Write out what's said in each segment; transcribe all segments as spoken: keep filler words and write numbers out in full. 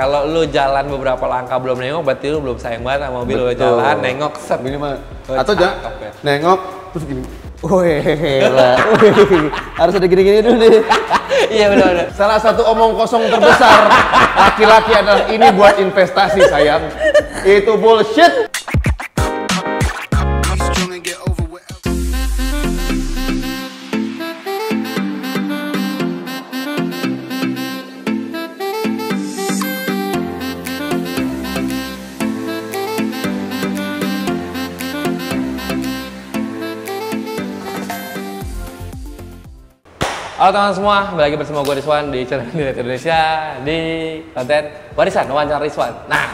Kalau lu jalan beberapa langkah belum nengok, berarti lu belum sayang banget sama mobil. Betul. Lu jalan nengok set minimal atau jangan ya. Nengok terus gini. Wih, harus ada gini-gini dulu nih. Iya benar. Salah satu omong kosong terbesar laki-laki adalah ini buat investasi sayang. Itu bullshit. Halo teman-teman semua, kembali lagi bersama gue Rizwan di channel Elite Indonesia di konten Warisan Wawancara Rizwan. Nah,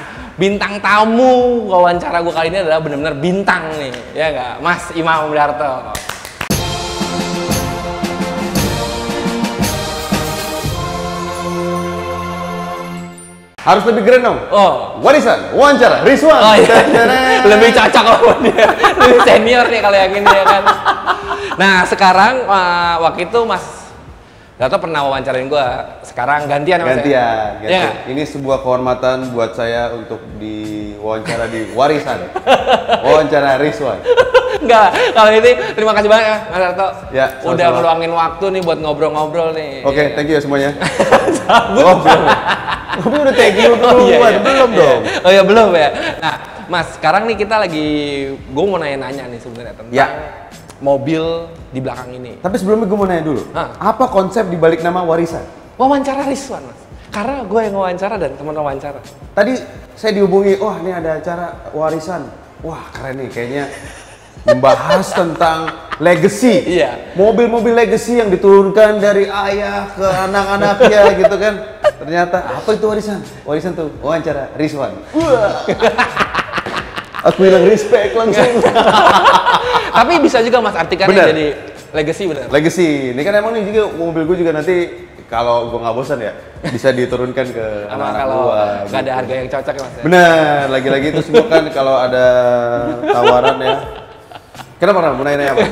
bintang tamu wawancara gue kali ini adalah benar-benar bintang nih, ya nggak? Mas Imam Darto. Harus lebih keren dong. Oh, Warisan Wawancara Rizwan. Oh, iya. Lebih cocok sama dia. Lebih senior nih kalau yang ini ya kan. Nah, sekarang uh, waktu itu Mas Darto pernah wawancarain gua. Sekarang gantian Mas. Gantian. gantian. Ya. Ini sebuah kehormatan buat saya untuk diwawancara di Warisan. Wawancara Rizwan. Enggak, kalau ini terima kasih banyak ya Mas Darto. Ya, sama-sama. Udah ngeluangin waktu nih buat ngobrol-ngobrol nih. Oke, okay, ya. Thank you semuanya. Ngobrol. Tapi udah thank you duluan, oh, iya, iya. belum iya. dong? Oh ya belum ya. Nah, Mas, sekarang nih kita lagi, gue mau nanya-nanya nih sebenarnya tentang ya. mobil di belakang ini. Tapi sebelumnya gue mau nanya dulu, Hah? apa konsep di balik nama Warisan? Wawancara Rizwan, Mas. Karena gue yang wawancara dan teman wawancara. Tadi saya dihubungi, wah oh, ini ada acara Warisan. Wah keren nih, kayaknya membahas tentang legacy, iya. mobil-mobil legacy yang diturunkan dari ayah ke anak-anaknya gitu kan. Ternyata apa itu warisan? Warisan tuh wawancara Rizwan. Aku bilang respect langsung. Tapi bisa juga Mas artikan jadi legacy, benar. Legacy. Ini kan emang nih juga mobil gue juga nanti kalau gue nggak bosan ya bisa diturunkan ke anak-anak gua. Gak ada gitu. Harga yang cocok ya Mas. Ya? Benar. Lagi-lagi itu semua kan kalau ada tawaran ya. Kenapa pernah mau nanya apa?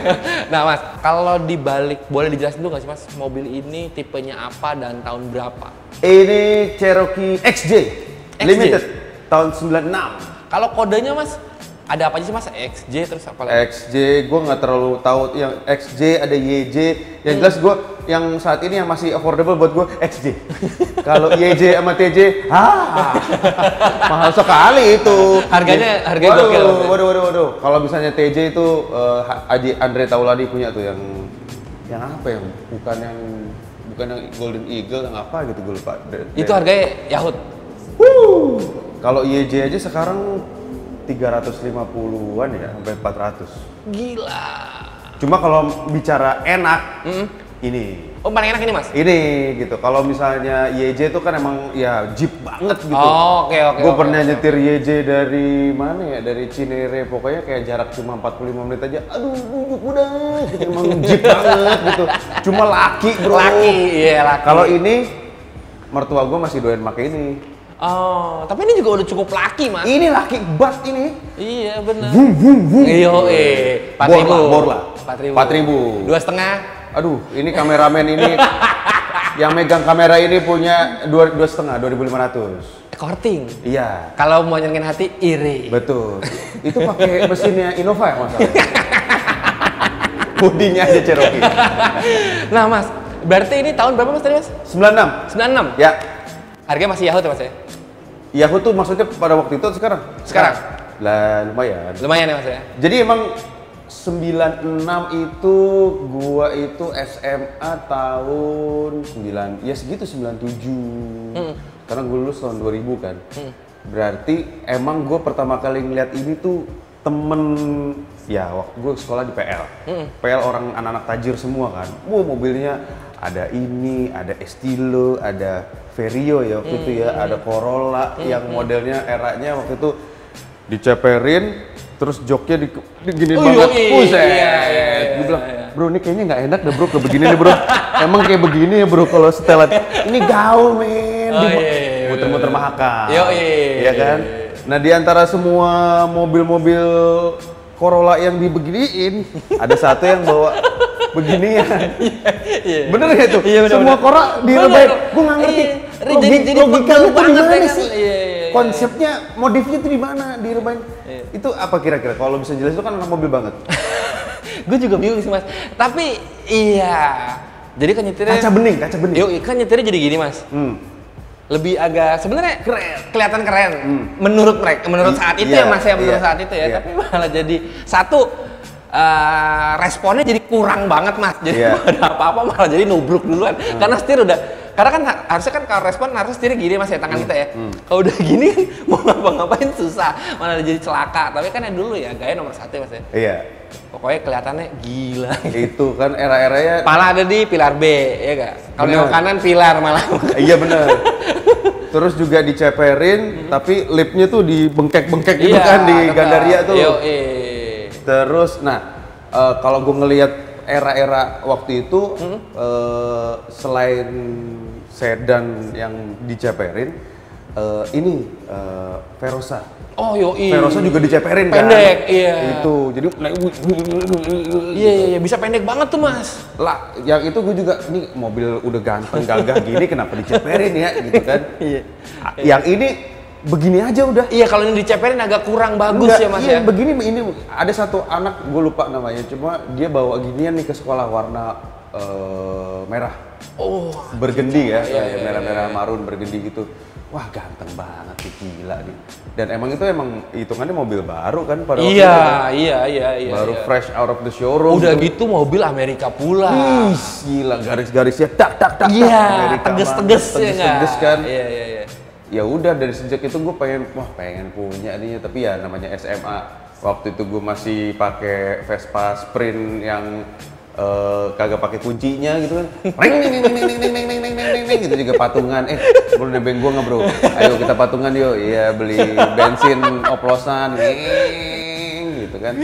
Nah Mas, kalau dibalik, boleh dijelasin dulu gak sih Mas, mobil ini tipenya apa dan tahun berapa? Ini Cherokee X J, X J? Limited, tahun sembilan enam. Kalau kodenya Mas, ada apa aja sih Mas? X J terus apa lagi? X J, gue gak terlalu tahu yang X J, ada Y J. Yang hmm. jelas gue, yang saat ini yang masih affordable buat gue, X J. Kalau Y J sama T J, ah, mahal sekali itu. Harganya, ya, harganya waduh, gokil. Waduh, waduh, waduh, waduh. Kalau misalnya T J itu, uh, Haji Andre Tauladi punya tuh yang, yang apa ya? Bukan yang, bukan yang Golden Eagle, yang apa gitu gue lupa. Itu harganya Yahut. Wuh, kalau Y J aja sekarang tiga ratus lima puluhan ya, sampai empat ratus. Gila. Cuma kalau bicara enak, mm-hmm. ini. Oh, paling enak ini, Mas? Ini gitu. Kalau misalnya Y J itu kan emang ya Jeep banget gitu. Oh, oke okay, oke. Okay, Gue okay, pernah okay. nyetir Y J dari mana ya? Dari Cinere, pokoknya kayak jarak cuma empat puluh lima menit aja. Aduh, duduk udah. Gitu. Emang Jeep banget gitu. Cuma laki, bro. Laki, iya laki. Kalau ini mertua gue masih doyan pakai ini. Oh, tapi ini juga udah cukup laki, Mas. Ini laki bus ini. Iya, benar. Vum vum vum. Iyo, eh. empat ribu. empat ribu. dua koma lima. Aduh, ini kameramen ini yang megang kamera ini punya dua koma lima, dua ribu lima ratus. Korting. Iya. Kalau mau nyenengin hati, iri. Betul. Itu pakai mesinnya Innova ya, Mas. Bodinya aja Cherokee. Nah, Mas, berarti ini tahun berapa Mas tadi, Mas? sembilan enam. sembilan enam. Ya. Harganya masih Yahoo tuh Mas ya? Yahoo tuh maksudnya pada waktu itu sekarang? Sekarang? Lah lumayan. Lumayan ya Mas ya? Jadi emang sembilan enam itu gua itu S M A tahun sembilan, ya segitu sembilan tujuh. Hmm. Karena gua lulus tahun dua ribu kan. Hmm. Berarti emang gua pertama kali ngeliat ini tuh temen ya waktu gua sekolah di P L. Hmm. P L orang anak-anak tajir semua kan. Wow mobilnya ada ini, ada Estilo, ada Vario ya waktu hmm, itu ya, hmm. ada Corolla hmm, yang modelnya eranya waktu itu diceperin, terus joknya di, diginiin Uy, banget, buset. Iya, iya, gue bilang, iya, iya. bro ini kayaknya nggak enak deh bro, kayak begini nih bro. Emang kayak begini ya bro kalau setelan. Ini gaul men, oh, iya, iya, muter-muter mahakam. Iya, iya, iya kan? Nah di antara semua mobil-mobil Corolla yang dibeginiin, ada satu yang bawa begini ya. Bener ya tuh? Iya, bener, semua korak direbek. Gue nggak ngerti. Logik, logikanya tuh gimana sih? Konsepnya modifnya tuh di mana? Direbain. Itu apa kira-kira? Kalau bisa jelas itu kan anak mobil banget. Gue juga bingung sih, Mas. Tapi iya. Jadi kan nyetirnya kaca bening, kaca bening. Yo, kan nyetirnya jadi gini, Mas. Hmm. Lebih agak sebenarnya kelihatan keren. Hmm. Menurut mereka, menurut saat itu yeah, ya Mas ya, menurut yeah, saat itu ya. Yeah. Tapi malah jadi satu uh, responnya jadi kurang banget, Mas. Jadi yeah. ada apa-apa malah jadi nubruk duluan. Hmm. Karena setir udah, karena kan harusnya kan kalau respon harusnya setirnya gini, Mas ya, tangan hmm. kita ya. Hmm. Kalau udah gini kan mau ngapa-ngapain susah, malah jadi celaka. Tapi kan yang dulu ya gaya nomor satu, Mas ya. Iya. Yeah. Pokoknya kelihatannya gila. Itu kan era-eranya. Pala ada di pilar B, ya gak? Kalau yang kanan pilar malah. Iya bener. Terus juga diceperin, mm-hmm. tapi lipnya tuh di bengkek-bengkek gitu iya, kan di tetap. Gandaria tuh. Yo, terus, nah uh, kalau gue ngelihat era-era waktu itu, mm-hmm. uh, selain sedan yang diceperin, uh, ini uh, Verosa. Oh yoi. Verosa juga diceperin pendek, kan? Pendek, iya. Itu, jadi iya, iya, iya, bisa pendek banget tuh, Mas. Lah, yang itu gue juga, ini mobil udah ganteng, gagah gini, kenapa diceperin ya, gitu kan? Iya. Yang ini, begini aja udah. Iya, kalau ini diceperin agak kurang bagus. Enggak, ya, Mas iya, ya? Begini, ini, ada satu anak, gue lupa namanya, cuma dia bawa ginian nih ke sekolah warna uh, merah. Oh. Bergendi ya, merah-merah marun, bergendi gitu. Wah ganteng banget sih, gila nih. Dan emang itu emang hitungannya mobil baru kan pada waktu itu. Iya, iya, iya, iya. Baru iya. fresh out of the showroom. Udah gitu, gitu mobil Amerika pula. Ih, gila garis-garisnya tak tak tak. Iya, tegas-tegas ya enggak? Tegas kan? Iya, iya, iya. Ya udah dari sejak itu gue pengen wah pengen punya nih, tapi ya namanya S M A. Waktu itu gue masih pakai Vespa Sprint yang Uh, kagak pakai kuncinya gitu kan, ring ning ning ning ning ning ning ning ning gitu juga patungan, eh bro nebeng gua nggak bro, ayo kita patungan yuk, iya beli bensin oplosan, ning gitu kan,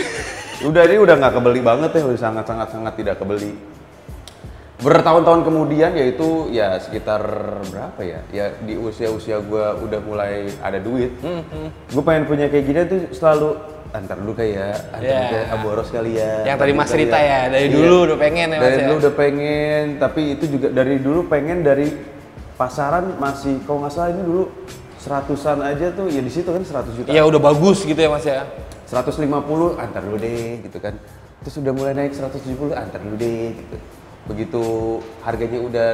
udah ini udah nggak kebeli banget ya, udah sangat sangat sangat tidak kebeli. Bertahun-tahun kemudian yaitu ya sekitar berapa ya, ya di usia-usia gua udah mulai ada duit, mm-hmm. gua pengen punya kayak gini tuh selalu antar dulu kayak antar yeah. kayak aboros kali ya. Yang tadi Mas cerita ya, ya dari iya. dulu udah pengen ya Mas. Dari ya? dulu udah pengen, tapi itu juga dari dulu pengen dari pasaran masih kalau nggak salah ini dulu seratusan aja tuh ya di situ kan seratus juta. Ya udah bagus gitu ya Mas ya. seratus lima puluh antar dulu deh gitu kan. Terus udah mulai naik seratus tujuh puluh antar dulu deh gitu. Begitu harganya udah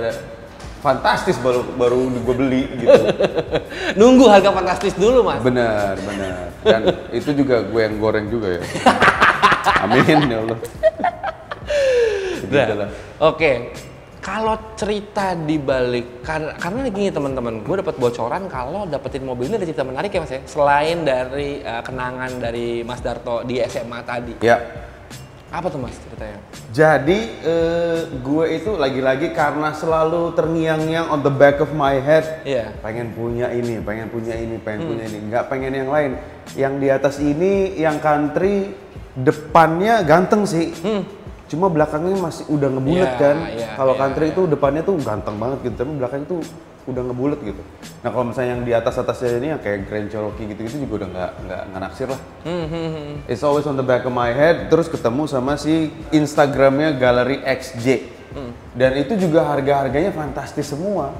fantastis baru baru gue beli gitu. Nunggu harga fantastis dulu Mas. Bener bener. Dan itu juga gue yang goreng juga ya. Amin ya Allah. Nah, oke. Kalau cerita dibalik kar karena gini teman-teman, gue dapat bocoran kalau dapetin mobil ini ada cerita menarik ya Mas ya. Selain dari uh, kenangan dari Mas Darto di S M A tadi. Ya. Apa tuh Mas ceritanya? Jadi uh, gue itu lagi-lagi karena selalu terngiang-ngiang on the back of my head, yeah. pengen punya ini, pengen punya ini, pengen hmm. punya ini, nggak pengen yang lain. Yang di atas ini, yang country, depannya ganteng sih, hmm. cuma belakangnya masih udah ngebulet yeah, kan. Yeah, kalau yeah, country yeah. itu depannya tuh ganteng banget gitu, tapi belakangnya tuh udah ngebulet gitu. Nah kalau misalnya yang di atas-atasnya ini yang kayak Grand Cherokee gitu-gitu juga udah nggak nggak naksir lah. Mm-hmm. It's always on the back of my head. Terus ketemu sama si Instagramnya Gallery X J. Mm. Dan itu juga harga-harganya fantastis semua.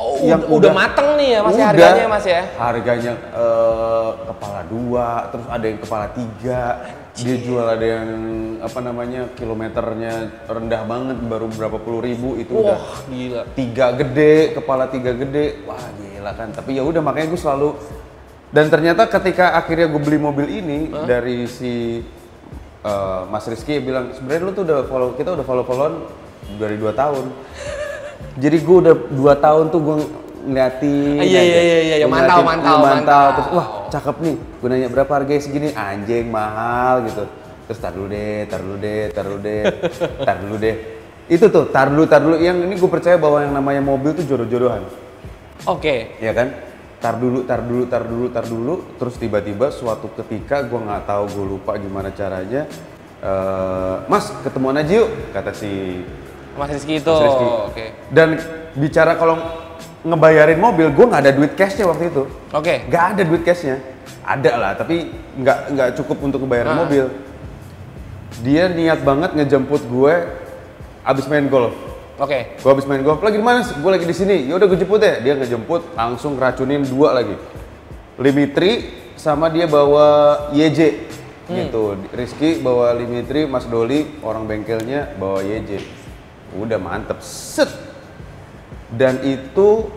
Oh, yang udah, udah mateng nih ya Mas udah, harganya Mas ya? Harganya uh, kepala dua, terus ada yang kepala tiga. Dia jual ada yang apa namanya kilometernya rendah banget baru berapa puluh ribu itu wah, udah gila tiga gede kepala tiga gede wah gila kan tapi ya udah makanya gue selalu dan ternyata ketika akhirnya gue beli mobil ini huh? dari si uh, Mas Rizky bilang sebenarnya lu tuh udah follow kita udah follow followan dari dua tahun jadi gue udah dua tahun tuh gue ngeliatin, iya iya iya iya mantau mantau mantau terus wah cakep nih gue nanya berapa harganya segini anjing mahal gitu terus tar dulu deh tar dulu deh tar dulu deh tar dulu deh itu tuh tar dulu tar dulu yang ini gue percaya bahwa yang namanya mobil tuh jodoh-jodohan oke okay. ya kan tar dulu tar dulu tar dulu tar dulu terus tiba-tiba suatu ketika gue nggak tahu gue lupa gimana caranya uh, Mas ketemuan aja yuk kata si Mas Rizky itu Mas Rizky. Okay. Dan bicara kalau ngebayarin mobil, gue nggak ada duit cashnya waktu itu. Oke. Okay. Nggak ada duit cashnya. Ada lah, tapi nggak nggak cukup untuk ngebayarin ah. mobil. Dia niat banget ngejemput gue abis main golf. Oke. Okay. Gue abis main golf, lagi mana? Gue lagi di sini. Ya udah gue jemput ya. Dia ngejemput, langsung keracunin dua lagi. Limitri sama dia bawa Y J. Hmm. Gitu. Rizky bawa Limitri, Mas Doli orang bengkelnya bawa Y J. Udah mantep. Set. Dan itu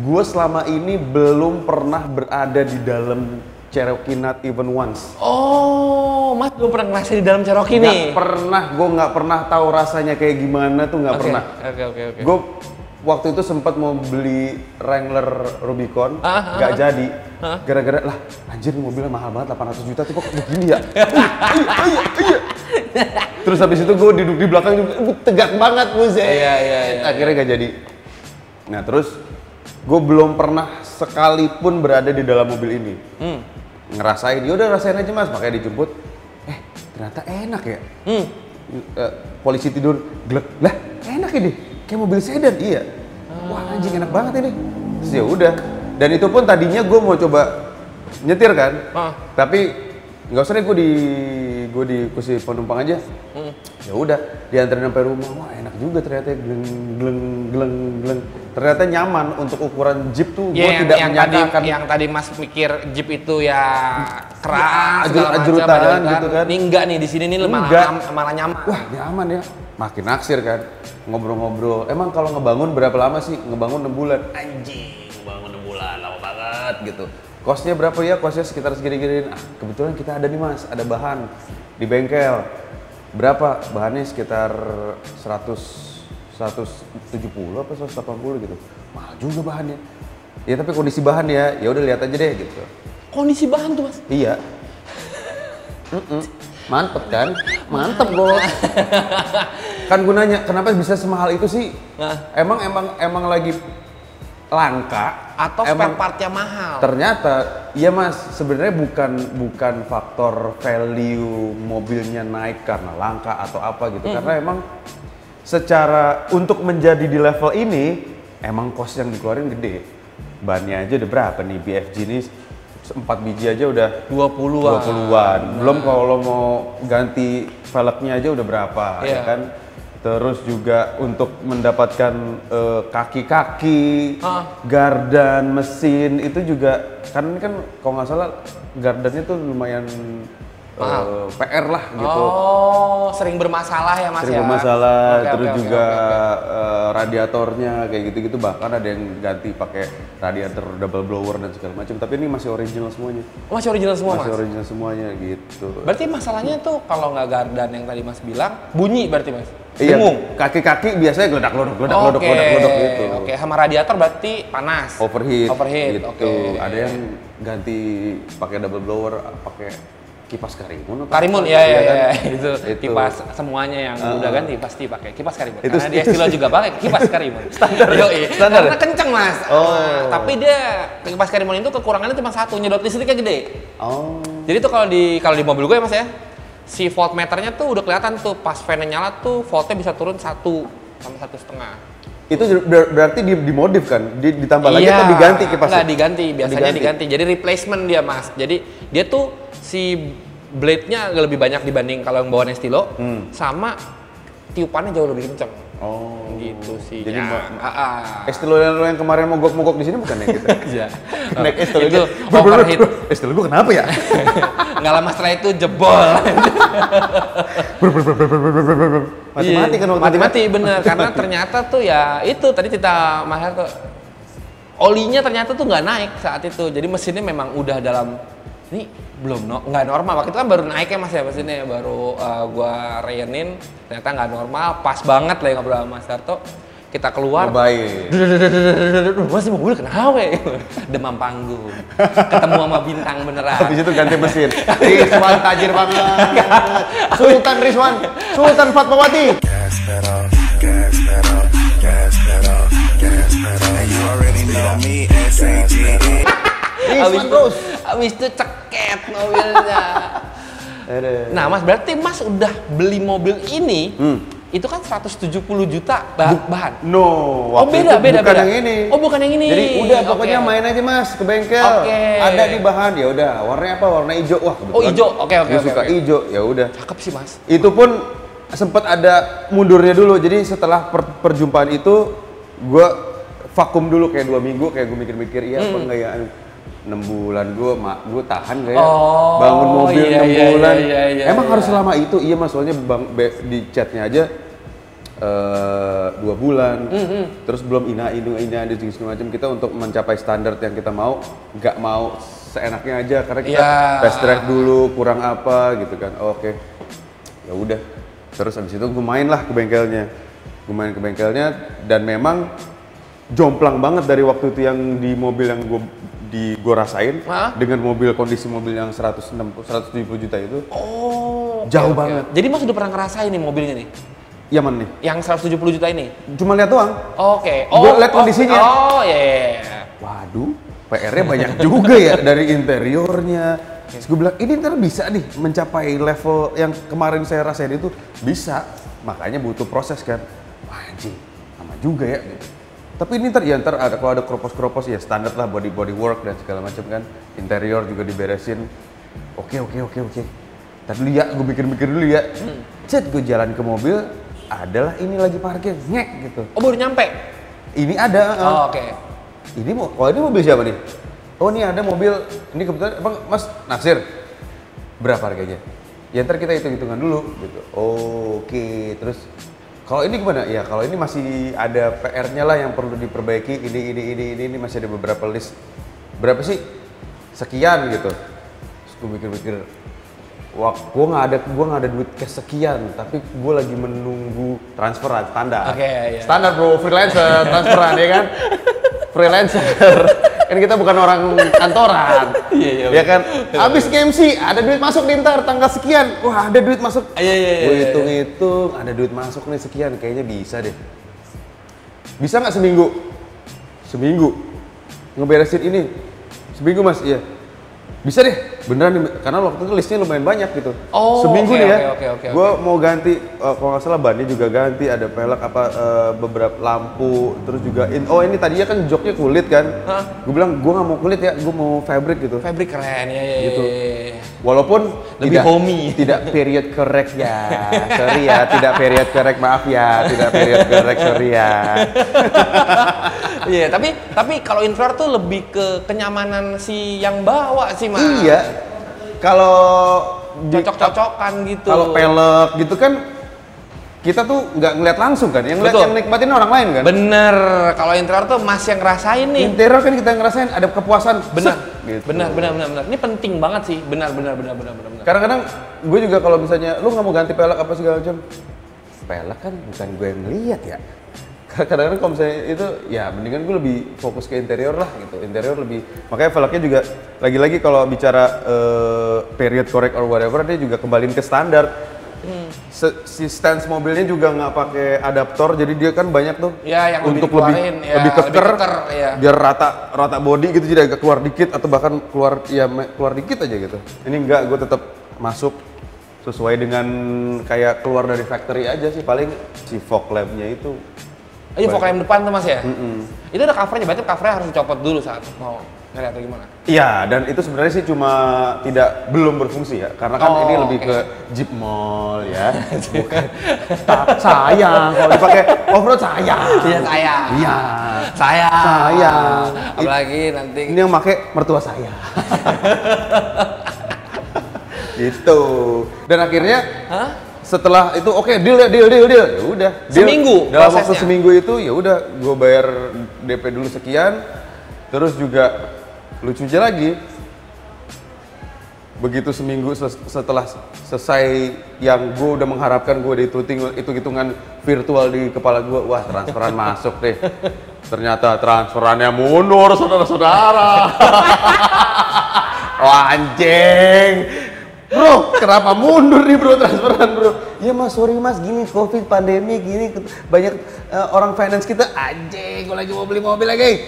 gue selama ini belum pernah berada di dalam Cherokee not even once. Oh, Mas belum pernah ngerasain di dalam Cherokee gak nih? Gak pernah, gue gak pernah tahu rasanya kayak gimana tuh gak okay. pernah. Oke oke oke. Gue waktu itu sempat mau beli Wrangler Rubicon, ah, gak ah, jadi. Gara-gara ah. lah anjir mobilnya mahal banget delapan ratus juta tuh kok begini ya? Iya iya. Terus habis itu gue duduk di belakang juga tegak banget Muse. Iya iya. Akhirnya gak jadi. Nah terus gue belum pernah sekalipun berada di dalam mobil ini. Hmm. Ngerasain, yaudah rasain aja Mas, makanya dijemput. Eh, ternyata enak ya. Hmm. Uh, polisi tidur, glek. Lah, enak ini. Kayak mobil sedan, iya. Hmm. Wah, anjing enak banget ini. Terus yaudah. Dan itu pun tadinya gue mau coba nyetir kan. Ah. Tapi nggak usah deh, gue di gue di kursi penumpang aja. Hmm. Ya udah, dianterin sampai rumah. Wah, enak juga ternyata gleng gleng gleng gleng. Ternyata nyaman untuk ukuran Jeep tuh. Yeah, gue tidak menyangka yang tadi Mas mikir Jeep itu ya keras, ajur-ajuran gitu kan. Ini enggak nih, di sini nih malah, malah nyaman. Wah, nyaman ya. Makin naksir kan. Ngobrol-ngobrol. Emang kalau ngebangun berapa lama sih? Ngebangun enam bulan. Anjing, ngebangun enam bulan lama banget gitu. Kosnya berapa ya? Kosnya sekitar segini-gini. Ah, kebetulan kita ada nih Mas, ada bahan di bengkel. Berapa? Bahannya sekitar seratus, seratus tujuh puluh apa seratus delapan puluh gitu. Mahal juga bahannya. Ya tapi kondisi bahan ya, ya udah lihat aja deh gitu. Kondisi bahan tuh Mas? Iya. Mm-mm. Mantep kan? Mantep bos. Kan gunanya, kenapa bisa semahal itu sih? Nah. Emang emang emang lagi langka atau spare partnya mahal? Ternyata iya Mas, sebenarnya bukan bukan faktor value mobilnya naik karena langka atau apa gitu. Mm-hmm. Karena emang secara untuk menjadi di level ini emang cost yang dikeluarin gede. Bannya aja udah berapa nih B F G ini empat biji aja udah dua puluhan. Belum kalau mau ganti velgnya aja udah berapa, yeah. ya kan? Terus juga untuk mendapatkan kaki-kaki, uh, gardan, mesin itu juga kan kan kalau nggak salah gardannya tuh lumayan uh, P R lah gitu. Oh, sering bermasalah ya Mas sering ya? Sering bermasalah, okay, terus okay, juga okay, okay. Uh, radiatornya kayak gitu-gitu, bahkan ada yang ganti pakai radiator double blower dan segala macam. Tapi ini masih original semuanya. Oh, masih original semua Mas? Masih original semuanya gitu. Berarti masalahnya tuh kalau nggak gardan yang tadi Mas bilang, bunyi berarti Mas? Iya, kaki-kaki biasanya geledak-geledak, geledak-geledak, geledak-geledak gitu. Oke, okay. Sama radiator berarti panas. Overheat. Overheat. Gitu. Oke. Okay. Ada yang ganti pakai double blower, pakai kipas Karimun. Karimun, iya iya kan? Ya, itu, itu kipas semuanya yang uh, udah ganti pasti pakai kipas Karimun. Itu, karena itu, di Estilo juga pakai kipas Karimun. Standar. Yoi. Standar. Karena kenceng Mas. Oh. Nah, tapi dia kipas Karimun itu kekurangannya cuma satu, nyedot listriknya gede. Oh. Jadi tuh kalau di kalau di mobil gue ya Mas ya. Si voltmeternya tuh udah kelihatan tuh pas fan nyala tuh voltnya bisa turun satu sampai satu setengah. Itu ber berarti dimodif kan? Di ditambah lagi atau diganti kipasnya? Enggak diganti, biasanya diganti. diganti. Jadi replacement dia Mas. Jadi dia tuh si blade-nya agak lebih banyak dibanding kalau yang bawaan Estilo, hmm. sama tiupannya jauh lebih kenceng. Oh, gitu sih. Jadi ya. Estilo yang kemarin mogok-mogok di sini bukan ya kita? Iya. Naik Estilo itu overheat. Estilo gue kenapa ya? Nggak lama setelah itu jebol. Mati-mati kan? Mati-mati bener. Karena ternyata tuh ya itu tadi cerita Mas Darto. Olinya ternyata tuh nggak naik saat itu. Jadi mesinnya memang udah dalam ini belum no, nggak normal. Waktu itu kan baru naik ya Mas ya mesinnya, baru uh, gua reyenin ternyata nggak normal. Pas banget lah yang ngobrol sama Mas Darto. Kita keluar, masih mobil kenapa ya? Demam panggung, ketemu sama bintang beneran. Habis itu ganti mesin, Rizwan tajir banget. Sultan Rizwan, Sultan Fatmawati. Gas pedal, gas pedal, gas pedal, gas pedal. You already know me, S A G. Abis itu ceket mobilnya. Nah Mas, berarti Mas udah beli mobil ini, itu kan seratus tujuh puluh juta bahan. No, oh beda, beda, bukan beda. Yang ini. Oh bukan yang ini. Jadi udah pokoknya okay. main aja Mas ke bengkel. Okay. Ada di bahan, ya udah. Warnanya apa? Warna hijau. Wah, kebetulan. Oh, hijau. Oke, okay, oke, okay, oke. Okay, suka okay. hijau, ya udah. Cakep sih Mas. Itu pun sempat ada mundurnya dulu. Jadi setelah per perjumpaan itu gue vakum dulu kayak dua minggu, kayak gue mikir-mikir iya hmm. apa enggak ya. enam bulan gue mak gue tahan kayak oh, bangun mobil iya, enam bulan. Iya, iya, iya, Emang iya. harus selama itu? Iya mas, soalnya bang, be, di chatnya aja uh, dua bulan. Mm -hmm. Terus belum ina ina ina ada segala macam. Kita untuk mencapai standar yang kita mau, nggak mau seenaknya aja karena kita yeah. test track dulu kurang apa gitu kan. Oh, Oke, okay. ya udah. Terus abis itu gue main lah ke bengkelnya, gue main ke bengkelnya dan memang jomplang banget dari waktu itu yang di mobil yang gue di gue rasain Hah? dengan mobil kondisi mobil yang seratus enam puluh, seratus tujuh puluh juta itu. Oh, jauh okay, banget. Okay. Jadi Mas udah pernah ngerasain nih mobilnya nih? Iya man nih. Yang seratus tujuh puluh juta ini? Cuma lihat doang. Oke. Okay. Oh, gue lihat oh, kondisinya. Oh ya. Yeah. Waduh, P R-nya banyak juga ya dari interiornya. Terus gue bilang, ini ntar bisa nih mencapai level yang kemarin saya rasain itu bisa. Makanya butuh proses kan. Wah anjing, sama juga ya. Tapi ini ntar, ya ntar ada, kalau ada kropos-kropos ya standar lah, body body work dan segala macam kan. Interior juga diberesin. Oke oke oke oke. Ntar dulu ya, gue mikir-mikir dulu ya. Hmm. Cet, gue jalan ke mobil, adalah ini lagi parkir, nyek gitu. Oh baru nyampe? Ini ada. Oh uh. oke. Okay. Ini mau, kalau ini mobil siapa nih? Oh ini ada mobil, ini kebetulan Bang Mas Naksir. Berapa harganya? Ya ntar kita hitung-hitungan dulu gitu. Oh, oke, okay. Terus kalau ini gimana? Ya kalau ini masih ada P R-nya lah yang perlu diperbaiki. Ini, ini, ini, ini, ini masih ada beberapa list. Berapa sih? Sekian gitu. Terus gue mikir-mikir, wah, gue nggak ada, gue nggak ada duit cash sekian. Tapi gue lagi menunggu transferan standar. Oke, okay, yeah, yeah. Standar bro, freelancer, transferan ya kan? Freelancer. Kan kita bukan orang kantoran. Iya, iya. Ya kan? Habis K M C, ada duit masuk nih ntar tanggal sekian. Wah, ada duit masuk. Iya, iya, iya. Gue hitung-hitung, ada duit masuk nih sekian. Kayaknya bisa deh. Bisa nggak seminggu? Seminggu. Ngeberesin ini. Seminggu, Mas. Iya. Bisa deh. Beneran nih. Karena waktu itu listnya lumayan banyak gitu. Oh, seminggu nih ya. Oke, oke, oke. Gue mau ganti, uh, kalau nggak salah bannya juga ganti. Ada pelek apa, uh, beberapa lampu. Terus juga, in oh ini tadinya kan joknya kulit kan. Gue bilang, gue nggak mau kulit ya. Gue mau fabric gitu. Fabric keren, ya ya gitu. Walaupun lebih tidak, homey. Tidak period correct ya. Sorry ya, tidak period correct. Maaf ya, tidak period correct. Sorry ya. Iya, yeah, tapi tapi kalau infrared tuh lebih ke kenyamanan si yang bawa sih Mas. Iya. Kalau cocok-cocokan gitu. Kalau pelek gitu kan kita tuh nggak ngeliat langsung kan, yang ngeliat, yang nikmatin orang lain kan. Bener. Kalau interior tuh Mas yang ngerasain nih. Interior kan kita ngerasain ada kepuasan. Benar. Gitu. Benar, benar, benar, benar. Ini penting banget sih. Benar, benar, benar, benar, benar. Kadang-kadang gue juga kalau misalnya lu nggak mau ganti pelek apa segala macam, pelek kan bukan gue yang ngeliat ya. Kadang-kadang kalau misalnya itu, ya mendingan gue lebih fokus ke interior lah gitu. Interior lebih, makanya velgnya juga lagi-lagi kalau bicara uh, period correct or whatever, dia juga kembaliin ke standar. Hmm. Si stance mobilnya juga nggak pakai adaptor, jadi dia kan banyak tuh ya, yang untuk lebih keluarin, lebih, ya, lebih keker, lebih keker ya. Biar rata rata body gitu, jadi agak keluar dikit atau bahkan keluar ya keluar dikit aja gitu. Ini enggak, gue tetap masuk sesuai dengan kayak keluar dari factory aja sih. Paling si fog lampnya itu. Iya, fog lamp depan tuh Mas ya? Mm -mm. Itu ada covernya, berarti covernya harus dicopot dulu saat mau ngeliat atau gimana? Iya, dan itu sebenarnya sih cuma tidak, belum berfungsi ya. Karena kan oh, ini lebih okay. ke Jeep Mall ya. Bukan, tak, sayang, kalau dipakai off-road sayang. Iya, sayang. Iya. Sayang. Sayang. Apalagi nanti. Ini yang pakai mertua saya. Gitu. Dan akhirnya, hah? Setelah itu oke okay, deal ya deal deal deal ya udah seminggu dalam prosesnya. Waktu seminggu itu ya udah gue bayar D P dulu sekian. Terus juga lucunya lagi begitu seminggu setelah selesai yang gue udah mengharapkan, gue ada itu hitungan virtual di kepala gue, wah transferan masuk deh, ternyata transferannya mundur saudara-saudara. Wah anjing. Bro, kenapa mundur nih bro transferan bro? Ya mas, sorry mas, gini covid, pandemi, gini banyak uh, orang finance kita, anjing, gue lagi mau beli mobil lagi.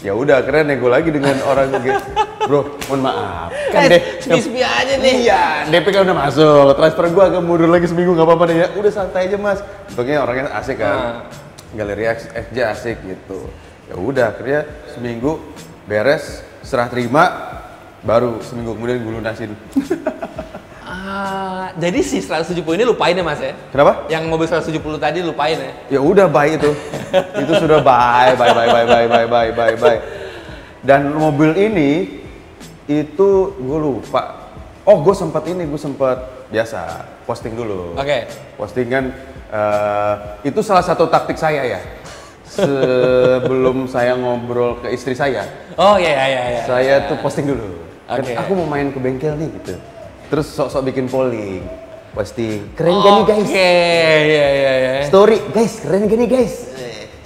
Ya udah, keren ya gue lagi dengan orang gitu. Bro, mohon maaf. Kan deh, sepi-sepi aja nih. Iya, D P kan udah masuk, transfer gue agak mundur lagi seminggu, nggak apa-apa deh ya. Udah santai aja mas. Untungnya orangnya asik kan, Gallery X J asik gitu. Ya udah, akhirnya seminggu beres, serah terima. Baru seminggu kemudian gue lunasin. Ah, jadi si seratus tujuh puluh ini lupain ya Mas ya? Kenapa? Yang mobil seratus tujuh puluh tadi lupain ya? Ya udah bye itu. Itu sudah bye, bye, bye, bye, bye, bye, bye, bye, bye. Dan mobil ini itu gue lupa. Oh, gue sempat ini, gue sempat biasa posting dulu. Oke. Okay. Postingan uh, itu salah satu taktik saya ya. Sebelum saya ngobrol ke istri saya. Oh iya iya iya. Saya ya. tuh posting dulu. Okay. Aku mau main ke bengkel nih gitu. Terus sok-sok bikin polling, posting. Keren okay. gak nih guys? Oke iya iya iya. Story guys, keren gak nih guys?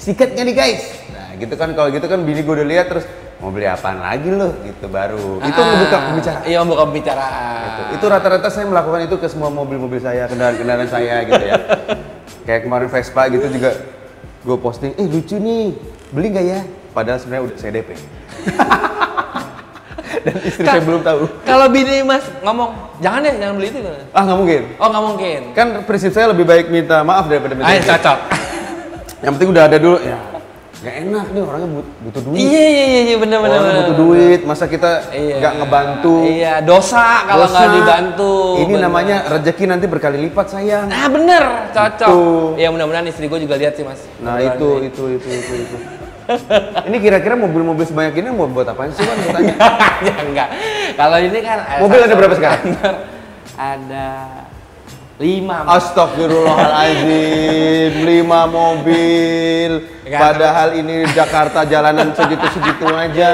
Sikat gak nih guys? Nah gitu kan, kalau gitu kan bini gue udah lihat terus. Mau beli apaan lagi lo? Gitu baru. Ah, itu membuka pembicaraan. Iya, membuka pembicaraan. Gitu. Itu rata-rata saya melakukan itu ke semua mobil-mobil saya, kendaraan-kendaraan saya gitu ya. Kayak kemarin Vespa gitu juga gue posting, eh lucu nih, beli nggak ya? Padahal sebenarnya udah saya D P. Dan istri Ka saya belum tahu. Kalau bini Mas ngomong, jangan deh, jangan beli itu. Kan? Ah nggak mungkin. Oh nggak mungkin. Kan prinsip saya lebih baik minta maaf daripada minta. Ayo cocok. Yang penting udah ada dulu ya. Gak enak nih, orangnya butuh duit. Iya iya iya bener bener. Orang butuh duit, masa kita iya, gak ngebantu. Iya, dosa kalau dosa. Gak dibantu. Ini bener. Namanya rezeki nanti berkali lipat sayang. Nah bener, cocok itu. Ya mudah-mudahan istri gue juga lihat sih Mas. Nah itu, itu, itu, itu, itu. Ini kira-kira mobil-mobil sebanyak ini mau buat apaan sih Bang? Ya enggak, kalau ini kan mobil ada berapa sekarang? Ada lima. Astagfirullahaladzim, lima mobil. Gak padahal ternyata. Ini Jakarta jalanan segitu-segitu aja.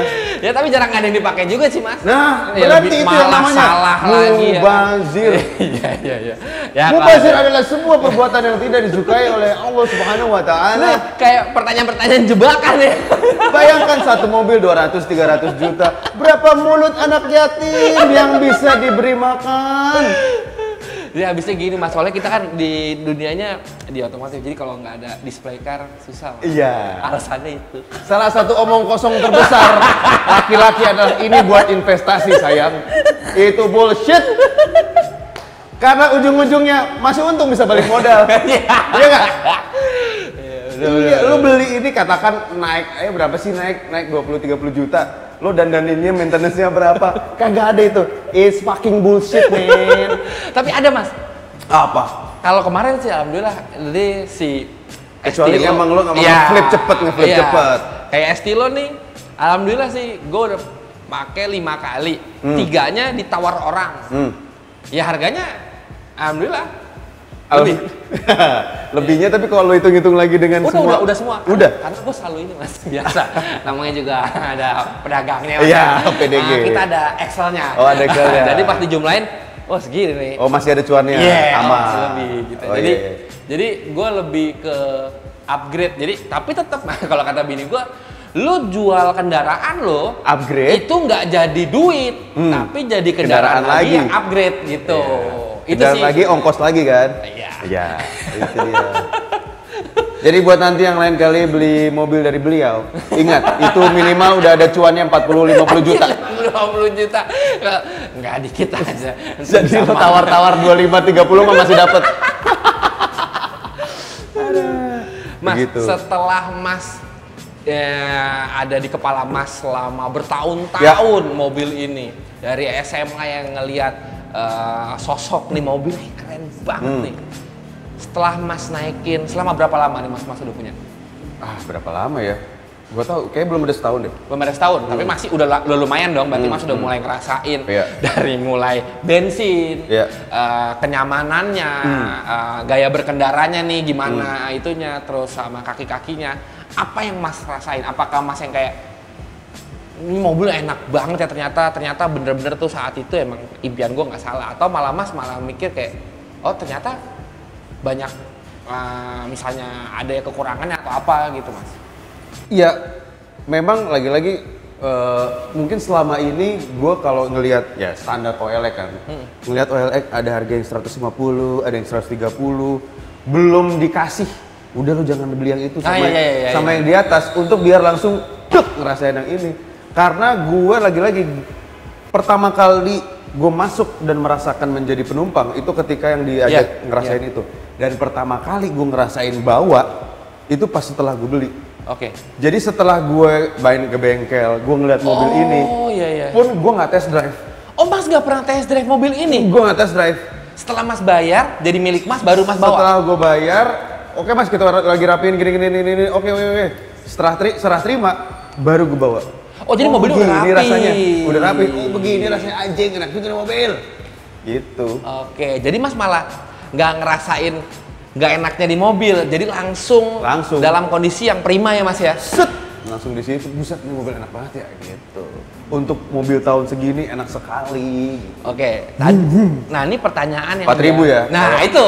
Ya tapi jarang ada yang dipakai juga sih Mas. Nah, ya, berarti itu yang namanya salah lagi ya. Mubazir. Iya iya iya. Ya, mubazir ya. Adalah semua perbuatan yang tidak disukai oleh Allah Subhanahu wa taala. Nah, kayak pertanyaan-pertanyaan jebakan ya. Bayangkan satu mobil dua ratus tiga ratus juta. Berapa mulut anak yatim yang bisa diberi makan? Jadi habisnya gini Mas, soalnya kita kan di dunianya di otomotif, jadi kalau nggak ada display car susah Mas. Iya. Alasannya itu. Salah satu omong kosong terbesar laki-laki adalah ini buat investasi sayang. Itu bullshit. Karena ujung-ujungnya masih untung bisa balik modal. Iya nggak? Iya. Lu beli ini katakan naik, eh berapa sih naik? Naik dua puluh sampai tiga puluh juta. Lo dandaninnya, maintenance-nya berapa? Kagak ada itu. It's fucking bullshit, man. Tapi ada, Mas. Apa? Kalau kemarin sih alhamdulillah, jadi si kecuali Estilo, emang lo nggak mau ya, flip cepet, ngeflip ya, cepet. Kayak Estilo nih, alhamdulillah sih gue udah pakai lima kali. Hmm. Tiganya ditawar orang. Hmm. Ya harganya alhamdulillah lebih. Lebihnya tapi kalau lo hitung-hitung lagi dengan udah, semua udah, udah semua. Udah. Karena, karena gue selalu ini Mas biasa. Namanya juga ada pedagangnya. Iya, P D G. Nah, kita ada Excel-nya. Oh, ada Excel-nya. Jadi pas dijumlahin, oh segini nih. Oh, masih ada cuannya. Yeah, aman. Oh, lebih gitu. Oh, jadi yeah. jadi gue lebih ke upgrade. Jadi tapi tetap kalau kata bini gue, lu jual kendaraan lo, upgrade. Itu nggak jadi duit, hmm. tapi jadi kendaraan, kendaraan lagi yang upgrade gitu. Yeah. Itu dan sih. Lagi ongkos lagi kan? Iya. Iya, itu dia. Jadi buat nanti yang lain kali beli mobil dari beliau, ingat itu minimal udah ada cuannya empat puluh sampai lima puluh juta. lima puluh juta. Enggak dikit aja. Jadi lo tawar-tawar dua puluh lima sampai tiga puluh mah masih dapat. Mas, begitu. Setelah Mas ya, ada di kepala Mas selama bertahun-tahun ya. Mobil ini dari S M A yang ngelihat Uh, sosok nih mobil nih keren banget hmm. nih. Setelah Mas naikin, selama berapa lama nih Mas Mas udah punya? Ah berapa lama ya? Gua tau, kayaknya belum ada setahun deh. Belum ada setahun, hmm. tapi masih udah, udah lumayan dong. Berarti hmm. Mas udah hmm. mulai ngerasain yeah. dari mulai bensin, yeah. uh, kenyamanannya, hmm. uh, gaya berkendaranya nih gimana hmm. itunya, terus sama kaki kakinya. Apa yang Mas rasain? Apakah Mas yang kayak ini mobil enak banget ya ternyata, ternyata bener-bener tuh saat itu emang impian gue nggak salah, atau malah Mas malah mikir kayak oh ternyata banyak uh, misalnya ada kekurangannya atau apa gitu Mas? Iya, memang lagi-lagi uh, mungkin selama ini gue kalau ngelihat ya standar O L X kan, hmm. ngelihat O L X ada harga yang seratus lima puluh, ada yang seratus tiga puluh, belum dikasih, udah lo jangan beli yang itu sama, ah, iya, iya, iya, sama iya. yang di atas untuk biar langsung duk, ngerasain yang ini. Karena gue lagi-lagi pertama kali gue masuk dan merasakan menjadi penumpang itu ketika yang diajak yeah, ngerasain yeah. itu. Dan pertama kali gue ngerasain bawa itu pas setelah gue beli. Oke. Okay. Jadi setelah gue main ke bengkel, gue ngeliat mobil oh, ini, iya, iya. pun gue nggak test drive. Oh, Mas nggak pernah test drive mobil ini? Gue nggak test drive. Setelah Mas bayar, jadi milik Mas, baru Mas bawa? Setelah gue bayar, oke okay, Mas kita lagi rapiin gini-gini, ini, oke, okay, oke, okay, oke. Okay. Setelah teri, serah terima, baru gue bawa. Oh, jadi oh, mobilnya udah rapi? Rasanya. Udah rapi, oh begini rasanya anjing, enak juga mobil. Gitu. Oke, okay. Jadi Mas malah nggak ngerasain nggak enaknya di mobil, jadi langsung, langsung dalam kondisi yang prima ya Mas ya? Set! Langsung di situ, buset nih mobil enak banget ya, gitu. Untuk mobil tahun segini enak sekali. Oke, nah, nah ini pertanyaan yang empat ribu ya? Nah itu,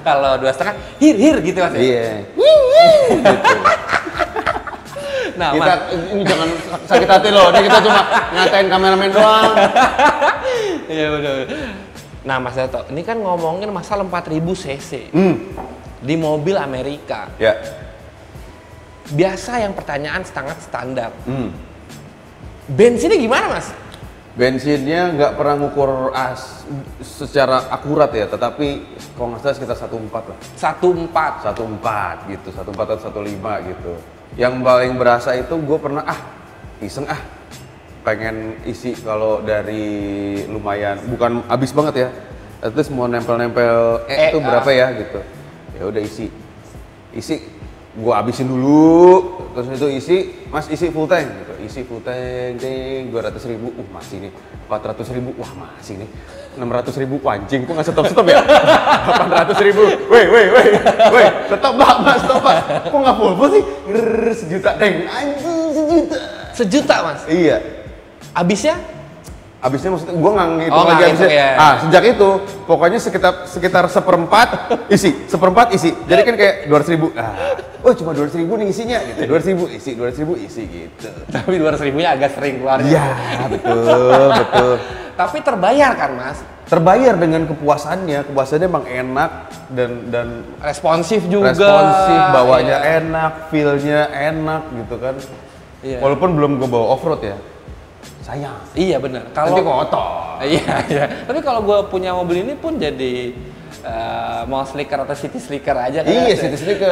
kalau dua setengah, hir hir gitu Mas ya? Iya. Nah, kita ini jangan sakit hati loh, ini kita cuma ngatain kameramen doang. Iya udah. Nah Mas Darto, ini kan ngomongin masalah empat ribu cc mm. di mobil Amerika. Ya. Yeah. Biasa yang pertanyaan sangat standar. Mm. Bensinnya gimana Mas? Bensinnya nggak pernah ngukur as secara akurat ya, tetapi kalau nggak salah sekitar satu koma empat lah. satu koma empat? satu koma empat gitu, satu koma empat atau satu koma lima gitu. Yang paling berasa itu gue pernah ah iseng ah. pengen isi kalau dari lumayan bukan habis banget ya, terus mau nempel-nempel eh itu e, berapa uh. ya gitu, ya udah isi isi gua habisin dulu, terus itu isi Mas isi full tank gitu, isi full tank ding dua ratus ribu, uh masih nih empat ratus ribu, wah masih nih enam ratus ribu, anjing kok nggak stop-stop ya delapan ratus ribu, weh weh weh weh stop Pak, Mas stop Pak, kok nggak full sih, grrrr sejuta ding, anjing sejuta sejuta Mas? Iya. Abisnya? Abisnya maksudnya gue nggak ngitung oh, lagi abisnya. Ya. Ah, sejak itu pokoknya sekitar sekitar seperempat isi, seperempat isi. Jadi kan kayak dua ratus ribu. Ah, oh cuma dua ratus ribu nih isinya, gitu. Dua ratus ribu isi, dua ratus ribu isi gitu. Tapi dua ratus ribunya agak sering keluar. Iya, betul, betul. Tapi terbayar kan Mas? Terbayar dengan kepuasannya, kepuasannya emang enak dan dan responsif juga. Responsif, bawanya iya. enak, feelnya enak gitu kan. Iya. Walaupun belum gue bawa off road ya. Sayang. Iya benar. Kalau nanti kotor. Iya, iya. Tapi kalau gue punya mobil ini pun jadi uh, mall slicker atau city slicker aja. Iya, city slicker.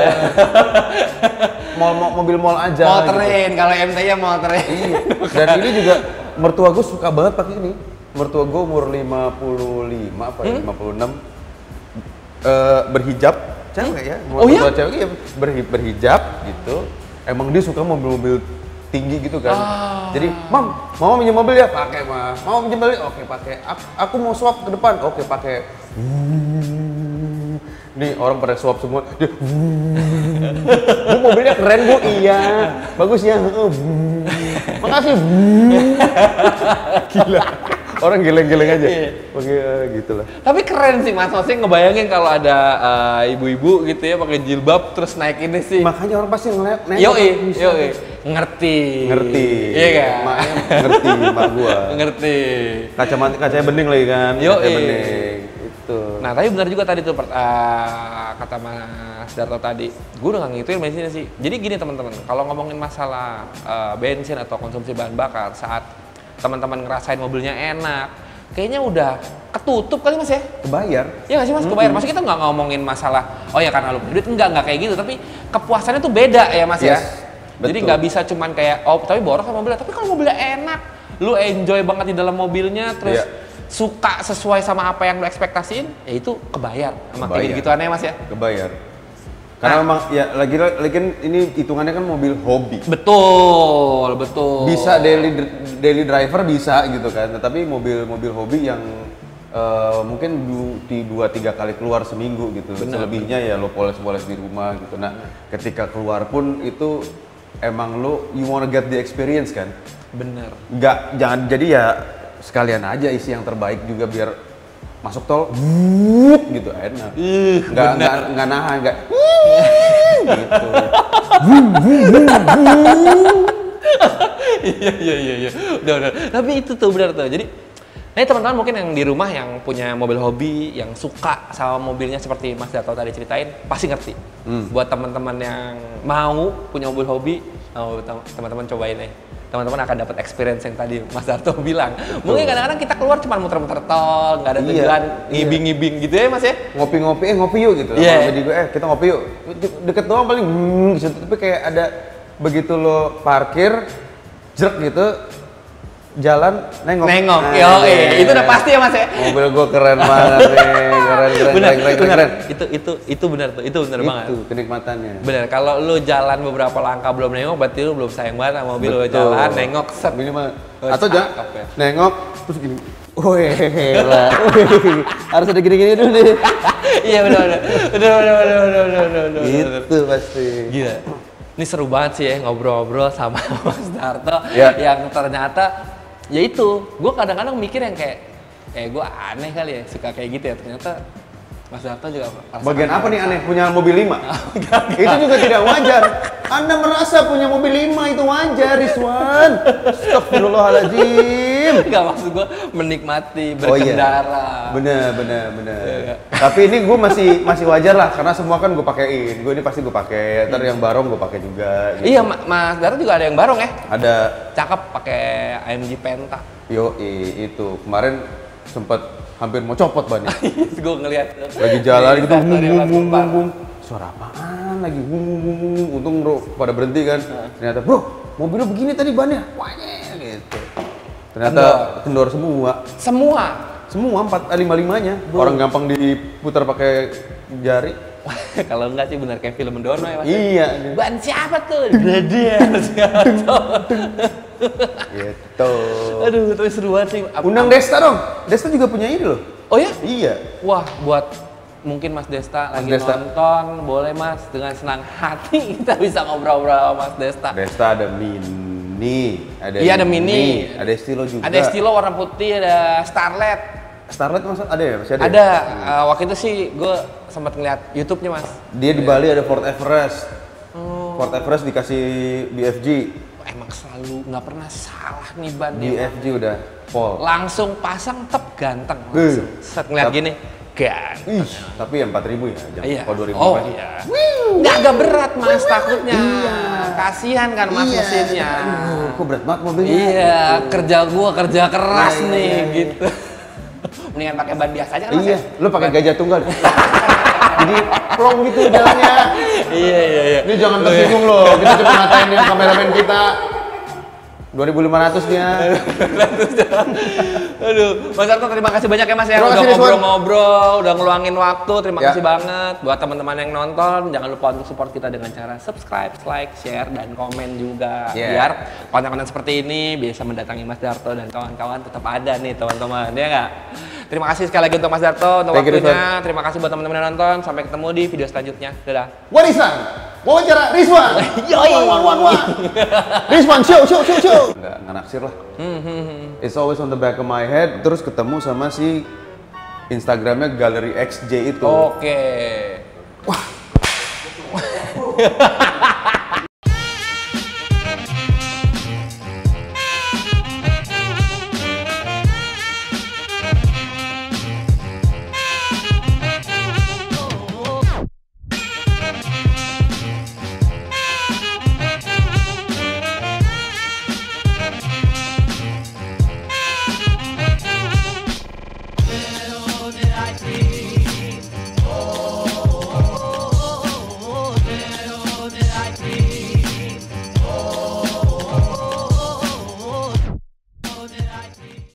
Mall mobil mall aja. Mall terrain. Gitu. Kalau M T ya mall terrain. Iya. Dan ini juga mertua gue suka banget pakai ini. Mertua gue umur lima puluh lima apa ya? Hmm? lima puluh enam. Uh, berhijab, cewek ya? Mertua oh, iya? cewek ya berhi berhijab gitu. Emang dia suka mobil-mobil tinggi gitu kan, ah. jadi mam, mama minjem mobil ya pakai mas, mama minjem mobil oke pakai, aku mau swap ke depan oke pakai, nih orang pada swap semua, dia, bu mobilnya keren bu, iya, bagus ya, makasih, gila, orang geleng-geleng aja, oke gitulah. Tapi keren sih mas, masih ngebayangin kalau ada ibu-ibu uh, gitu ya pakai jilbab terus naik ini sih, makanya orang pasti ngeliat, naik yoi, yoi. ngerti ngerti iya kan? Maknya ngerti mak gua ngerti kacamata kacanya bening lagi kan kacanya bening itu. Nah tapi benar juga tadi tuh uh, kata Mas Darto tadi gua udah gak ngituin bensinnya sih. Jadi gini teman-teman, kalau ngomongin masalah uh, bensin atau konsumsi bahan bakar saat teman-teman ngerasain mobilnya enak kayaknya udah ketutup kali Mas ya? Kebayar iya gak sih Mas? Kebayar, maksudnya kita gak ngomongin masalah oh ya karena lu punya duit, enggak, enggak kayak gitu tapi kepuasannya tuh beda ya Mas yes. ya? Betul. Jadi nggak bisa cuman kayak oh tapi boros sama mobilnya, tapi kalau mobilnya enak, lu enjoy banget di dalam mobilnya, terus yeah. suka sesuai sama apa yang lu ekspektasiin, ya itu kebayar sama kayak gitu aneh Mas ya? Kebayar. Karena nah. memang ya lagi lagi ini hitungannya kan mobil hobi. Betul, betul. Bisa daily daily driver bisa gitu kan, tetapi mobil-mobil hobi yang Uh, mungkin di dua tiga kali keluar seminggu gitu, bener, selebihnya bener. ya lo poles-poles di rumah gitu. Nah, ketika keluar pun itu emang lo you wanna get the experience kan? Bener. Nggak, jangan jadi ya sekalian aja isi yang terbaik juga biar masuk tol, wuuuuh gitu enak. Uh, nggak nggak nggak nahan nggak. gitu. Iya iya iya iya. Udah udah. Tapi itu tuh benar tuh. Jadi nah teman-teman mungkin yang di rumah yang punya mobil hobi, yang suka sama mobilnya seperti Mas Darto tadi ceritain, pasti ngerti. Hmm. Buat teman-teman yang mau punya mobil hobi, teman-teman cobain deh. teman-teman akan dapat experience yang tadi Mas Darto bilang. Mungkin kadang-kadang kita keluar cuma muter-muter tol, nggak ada tujuan, iya, ngibing-ngibing iya. gitu ya Mas ya? Ngopi-ngopi, eh ngopi yuk gitu. Yeah. Jadi gue, eh kita ngopi yuk. Deket doang paling, hmm, gitu. Tapi kayak ada, begitu lo parkir, jerk gitu, jalan nengok nengok nah, yo iya, iya. Itu udah pasti ya Mas ya, mobil gue keren banget nih, keren keren bener, keren, keren, bener. keren itu itu itu benar tuh itu benar banget itu kenikmatannya benar. Kalau lu jalan beberapa langkah belum nengok berarti lu belum sayang banget sama mobil. Betul. Lu jalan nengok set minimal atau jangan ya. Nengok terus gini, woi lah harus ada gini-gini dulu nih. Iya benar benar benar benar benar benar gitu pasti gila. Ini seru banget sih ya ngobrol-ngobrol sama Mas Darto yeah. yang ternyata ya itu, gue kadang-kadang mikir yang kayak, eh gue aneh kali ya, suka kayak gitu ya, ternyata Mas Darto juga bagian apa nih aneh? Punya mobil lima? Itu juga tidak wajar. Anda merasa punya mobil lima itu wajar, Rizwan. Astagfirullahaladzim. Gak, maksud gue menikmati berkendara. Oh, iya. Bener, bener, bener. Ya. Tapi ini gue masih masih wajar lah, karena semua kan gue pakein. Gue ini pasti gue pakai. Ntar yang barong gue pakai juga. Gitu. Iya, Mas Darto juga ada yang barong ya? Ada. Cakep pakai A M G Penta. Yo, itu kemarin sempet hampir mau copot bannya. Gue ngeliat lagi jalan gitu, bung, suara apaan lagi, bung, untung bro pada berhenti kan. Ternyata bro, mobilnya begini tadi bannya, wanyet gitu. Ternyata kendor semua. Semua, semua empat lima limanya. Orang gampang diputar pakai jari. Kalau enggak sih benar kayak film Dono ya Mas. Iya. Ban siapa tuh? Dia. Gitu. Aduh, terus seru banget sih. Undang Desta dong. Desta juga punya ini loh. Oh ya? Iya. Wah, buat mungkin Mas Desta Mas lagi Desta. nonton, boleh Mas, dengan senang hati kita bisa ngobrol-ngobrol sama Mas Desta. Desta ada mini, ada Iya, ada mini. mini. Ada Estilo juga. Ada Estilo warna putih, ada Starlet. Starlet Mas ada ya? Masih ada. Ada. Ya? Uh, waktu itu sih gue sempat ngeliat YouTube-nya Mas. Dia di Bali ada Ford Everest. Oh. Ford Everest dikasih B F G. Emang selalu nggak pernah salah nih ban B F G udah pol. Langsung pasang tep ganteng. Langsung. Set ngeliat gini, ganteng. Ish, tapi yang empat ribu ya, jangan iya. kalau dua ribu. Oh iya. Nggak agak berat Mas takutnya. Iya. Kasihan kan Mas iya. mesinnya. Aduh, kok berat banget mobilnya. Iya, aduh. kerja gua kerja keras nah, nih iya, iya. gitu. Mendingan pakai ban biasa aja kan Mas. Iya, ya? Lu pakai Gajah Tunggal. Jadi plong gitu jalannya. Iya iya iya. Ini jangan tersinggung loh. Kita cuma ngatain yang kameramen kita. dua ribu lima ratus dia. Aduh, Mas Darto terima kasih banyak ya Mas ya. Udah ngobrol-ngobrol, udah ngeluangin waktu. Terima kasih banget buat teman-teman yang nonton. Jangan lupa untuk support kita dengan cara subscribe, like, share dan komen juga. Biar konten-konten seperti ini bisa mendatangi Mas Darto dan kawan-kawan tetap ada nih teman-teman. Ya enggak? Terima kasih sekali lagi untuk Mas Darto untuk waktunya. Terima kasih buat teman-teman yang nonton. Sampai ketemu di video selanjutnya. Dadah. Warisan Wawancara Rizwan. Yoi. Rizwan show show show show. Enggak enggak naksir lah. It's always on the back of my head. Terus ketemu sama si Instagramnya Gallery X J itu. Oke. Wah.